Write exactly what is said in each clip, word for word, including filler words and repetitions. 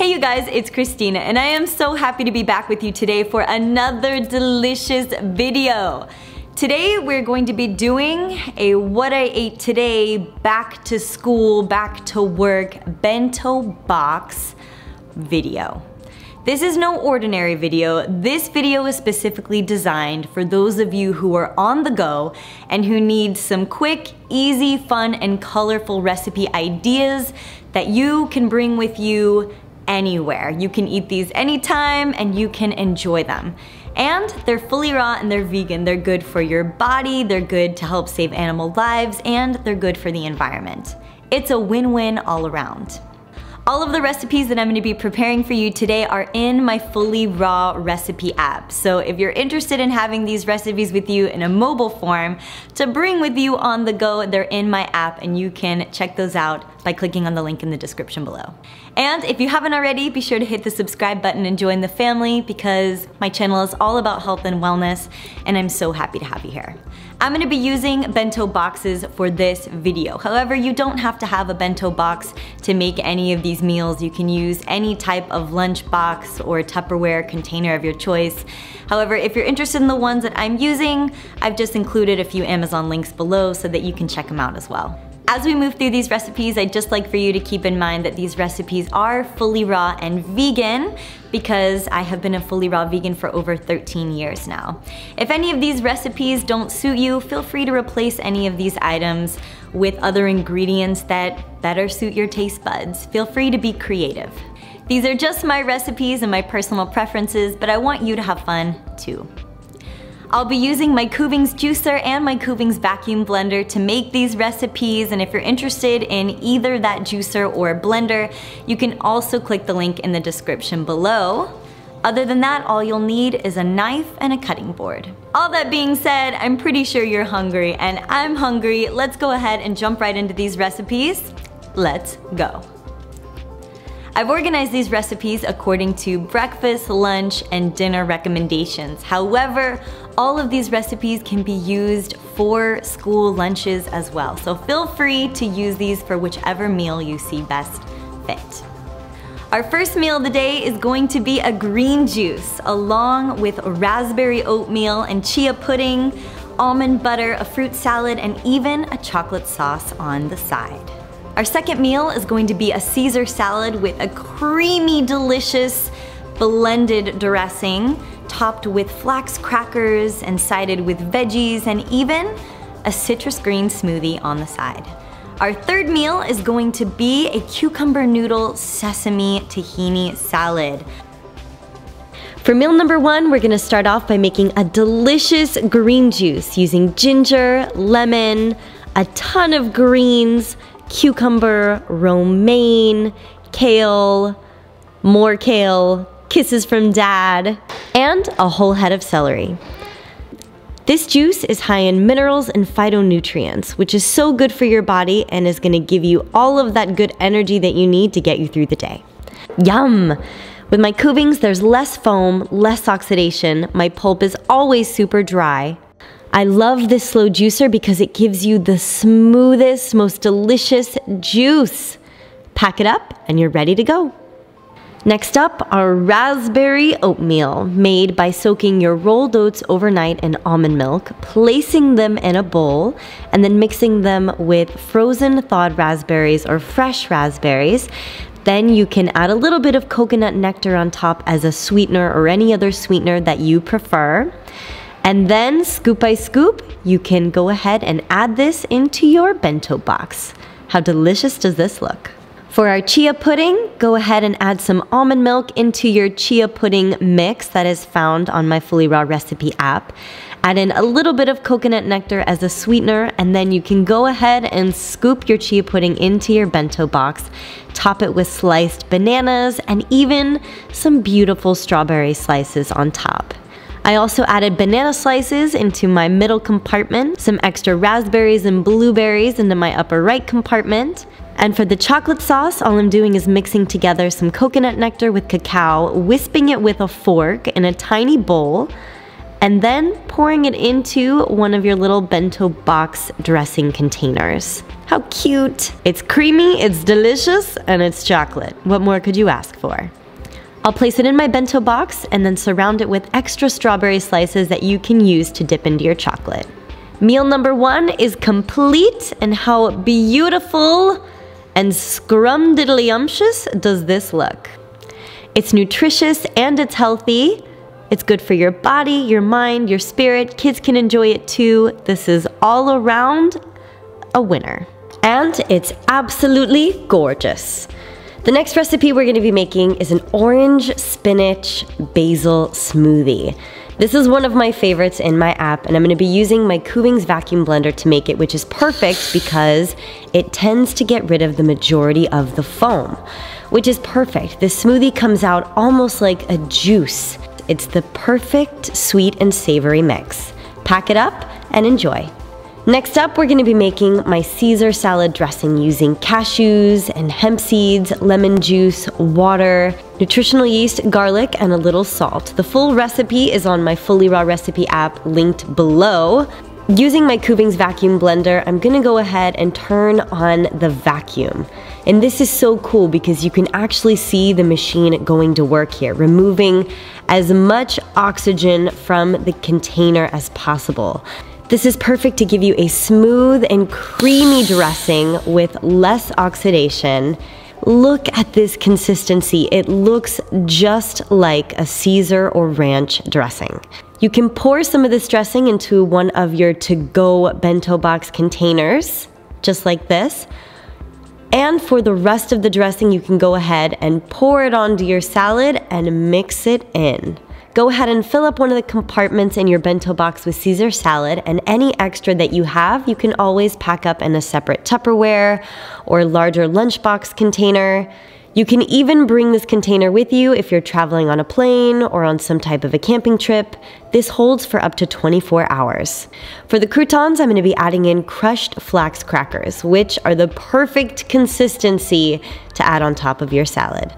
Hey you guys, it's Christina and I am so happy to be back with you today for another delicious video. Today we're going to be doing a what I ate today back to school, back to work bento box video. This is no ordinary video. This video is specifically designed for those of you who are on the go and who need some quick, easy, fun, and colorful recipe ideas that you can bring with you anywhere. You can eat these anytime and you can enjoy them. And they're fully raw and they're vegan. They're good for your body, they're good to help save animal lives, and they're good for the environment. It's a win-win all around. All of the recipes that I'm going to be preparing for you today are in my Fully Raw recipe app. So if you're interested in having these recipes with you in a mobile form to bring with you on the go, they're in my app and you can check those out by clicking on the link in the description below. And if you haven't already, be sure to hit the subscribe button and join the family because my channel is all about health and wellness and I'm so happy to have you here. I'm gonna be using bento boxes for this video. However, you don't have to have a bento box to make any of these meals. You can use any type of lunch box or Tupperware container of your choice. However, if you're interested in the ones that I'm using, I've just included a few Amazon links below so that you can check them out as well. As we move through these recipes, I'd just like for you to keep in mind that these recipes are fully raw and vegan because I have been a fully raw vegan for over thirteen years now. If any of these recipes don't suit you, feel free to replace any of these items with other ingredients that better suit your taste buds. Feel free to be creative. These are just my recipes and my personal preferences, but I want you to have fun too. I'll be using my Kuvings juicer and my Kuvings vacuum blender to make these recipes, and if you're interested in either that juicer or blender, you can also click the link in the description below. Other than that, all you'll need is a knife and a cutting board. All that being said, I'm pretty sure you're hungry, and I'm hungry. Let's go ahead and jump right into these recipes. Let's go. I've organized these recipes according to breakfast, lunch, and dinner recommendations. However, all of these recipes can be used for school lunches as well. So feel free to use these for whichever meal you see best fit. Our first meal of the day is going to be a green juice, along with raspberry oatmeal and chia pudding, almond butter, a fruit salad, and even a chocolate sauce on the side. Our second meal is going to be a Caesar salad with a creamy, delicious blended dressing topped with flax crackers and sided with veggies and even a citrus green smoothie on the side. Our third meal is going to be a cucumber noodle sesame tahini salad. For meal number one, we're gonna start off by making a delicious green juice using ginger, lemon, a ton of greens, cucumber, romaine, kale, more kale, kisses from dad, and a whole head of celery. This juice is high in minerals and phytonutrients, which is so good for your body and is gonna give you all of that good energy that you need to get you through the day. Yum! With my Kuvings, there's less foam, less oxidation. My pulp is always super dry. I love this slow juicer because it gives you the smoothest, most delicious juice. Pack it up and you're ready to go. Next up, our raspberry oatmeal, made by soaking your rolled oats overnight in almond milk, placing them in a bowl, and then mixing them with frozen thawed raspberries or fresh raspberries. Then you can add a little bit of coconut nectar on top as a sweetener or any other sweetener that you prefer. And then, scoop by scoop, you can go ahead and add this into your bento box. How delicious does this look? For our chia pudding, go ahead and add some almond milk into your chia pudding mix that is found on my Fully Raw recipe app. Add in a little bit of coconut nectar as a sweetener, and then you can go ahead and scoop your chia pudding into your bento box. Top it with sliced bananas and even some beautiful strawberry slices on top. I also added banana slices into my middle compartment, some extra raspberries and blueberries into my upper right compartment. And for the chocolate sauce, all I'm doing is mixing together some coconut nectar with cacao, whipping it with a fork in a tiny bowl, and then pouring it into one of your little bento box dressing containers. How cute. It's creamy, it's delicious, and it's chocolate. What more could you ask for? I'll place it in my bento box and then surround it with extra strawberry slices that you can use to dip into your chocolate. Meal number one is complete, and how beautiful and scrumdiddlyumptious does this look? It's nutritious and it's healthy. It's good for your body, your mind, your spirit. Kids can enjoy it too. This is all around a winner. And it's absolutely gorgeous. The next recipe we're going to be making is an orange spinach basil smoothie. This is one of my favorites in my app, and I'm going to be using my Kuvings vacuum blender to make it, which is perfect because it tends to get rid of the majority of the foam, which is perfect. This smoothie comes out almost like a juice. It's the perfect sweet and savory mix. Pack it up and enjoy. Next up, we're going to be making my Caesar salad dressing using cashews and hemp seeds, lemon juice, water, nutritional yeast, garlic, and a little salt. The full recipe is on my Fully Raw recipe app linked below. Using my Kuvings vacuum blender, I'm going to go ahead and turn on the vacuum. And this is so cool because you can actually see the machine going to work here, removing as much oxygen from the container as possible. This is perfect to give you a smooth and creamy dressing with less oxidation. Look at this consistency. It looks just like a Caesar or ranch dressing. You can pour some of this dressing into one of your to-go bento box containers, just like this. And for the rest of the dressing, you can go ahead and pour it onto your salad and mix it in. Go ahead and fill up one of the compartments in your bento box with Caesar salad, and any extra that you have, you can always pack up in a separate Tupperware or larger lunchbox container. You can even bring this container with you if you're traveling on a plane or on some type of a camping trip. This holds for up to twenty-four hours. For the croutons, I'm going to be adding in crushed flax crackers, which are the perfect consistency to add on top of your salad.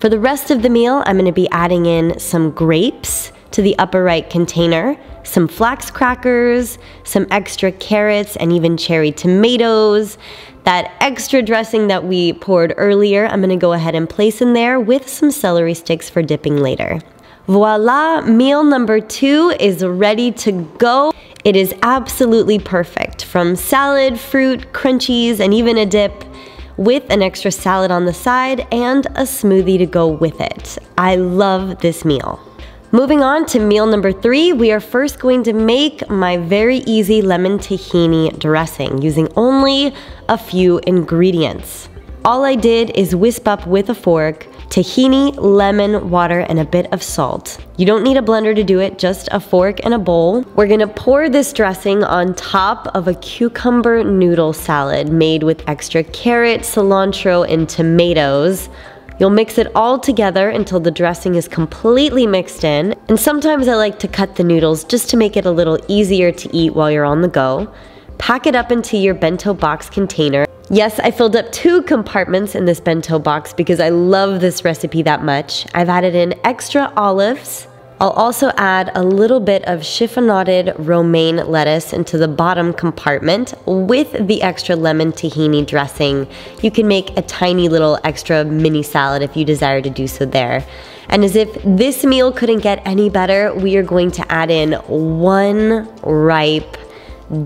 For the rest of the meal, I'm going to be adding in some grapes to the upper right container, some flax crackers, some extra carrots, and even cherry tomatoes. That extra dressing that we poured earlier, I'm going to go ahead and place in there with some celery sticks for dipping later. Voila, meal number two is ready to go. It is absolutely perfect, from salad, fruit, crunchies, and even a dip, with an extra salad on the side and a smoothie to go with it. I love this meal. Moving on to meal number three, we are first going to make my very easy lemon tahini dressing using only a few ingredients. All I did is whisk up with a fork tahini, lemon, water, and a bit of salt. You don't need a blender to do it, just a fork and a bowl. We're gonna pour this dressing on top of a cucumber noodle salad made with extra carrot, cilantro, and tomatoes. You'll mix it all together until the dressing is completely mixed in. And sometimes I like to cut the noodles just to make it a little easier to eat while you're on the go. Pack it up into your bento box container. Yes, I filled up two compartments in this bento box because I love this recipe that much. I've added in extra olives. I'll also add a little bit of chiffonaded romaine lettuce into the bottom compartment with the extra lemon tahini dressing. You can make a tiny little extra mini salad if you desire to do so there. And as if this meal couldn't get any better, we are going to add in one ripe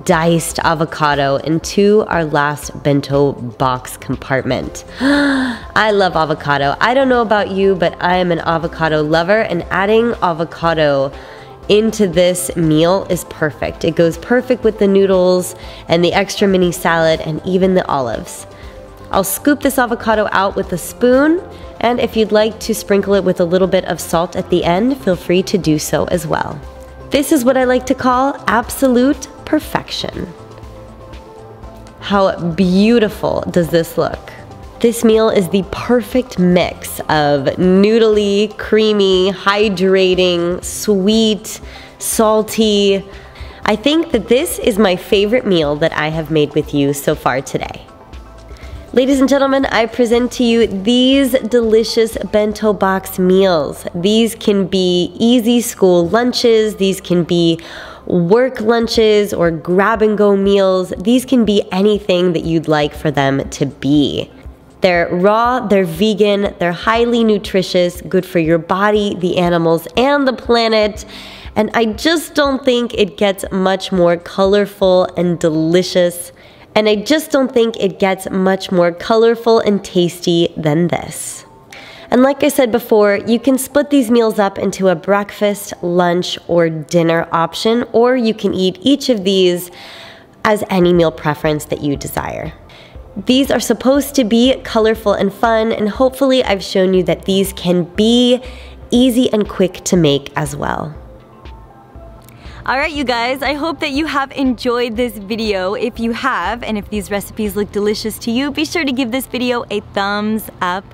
diced avocado into our last bento box compartment. I love avocado. I don't know about you, but I am an avocado lover, and adding avocado into this meal is perfect. It goes perfect with the noodles and the extra mini salad and even the olives. I'll scoop this avocado out with a spoon, and if you'd like to sprinkle it with a little bit of salt at the end, feel free to do so as well. This is what I like to call absolute perfection. How beautiful does this look? This meal is the perfect mix of noodly, creamy, hydrating, sweet, salty. I think that this is my favorite meal that I have made with you so far today. Ladies and gentlemen, I present to you these delicious bento box meals. These can be easy school lunches, these can be work lunches or grab-and-go meals. These can be anything that you'd like for them to be. They're raw, they're vegan, they're highly nutritious, good for your body, the animals, and the planet. And I just don't think it gets much more colorful and delicious. And I just don't think it gets much more colorful and tasty than this. And like I said before, you can split these meals up into a breakfast, lunch, or dinner option, or you can eat each of these as any meal preference that you desire. These are supposed to be colorful and fun, and hopefully I've shown you that these can be easy and quick to make as well. Alright you guys, I hope that you have enjoyed this video. If you have, and if these recipes look delicious to you, be sure to give this video a thumbs up.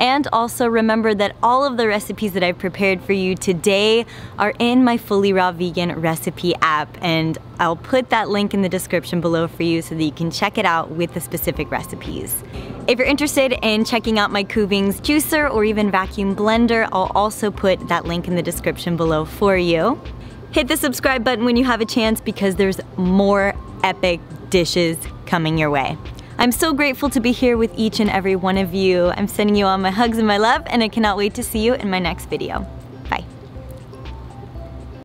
And also remember that all of the recipes that I've prepared for you today are in my Fully Raw Vegan recipe app, and I'll put that link in the description below for you so that you can check it out with the specific recipes. If you're interested in checking out my Kuvings juicer or even vacuum blender, I'll also put that link in the description below for you. Hit the subscribe button when you have a chance because there's more epic dishes coming your way. I'm so grateful to be here with each and every one of you. I'm sending you all my hugs and my love, and I cannot wait to see you in my next video.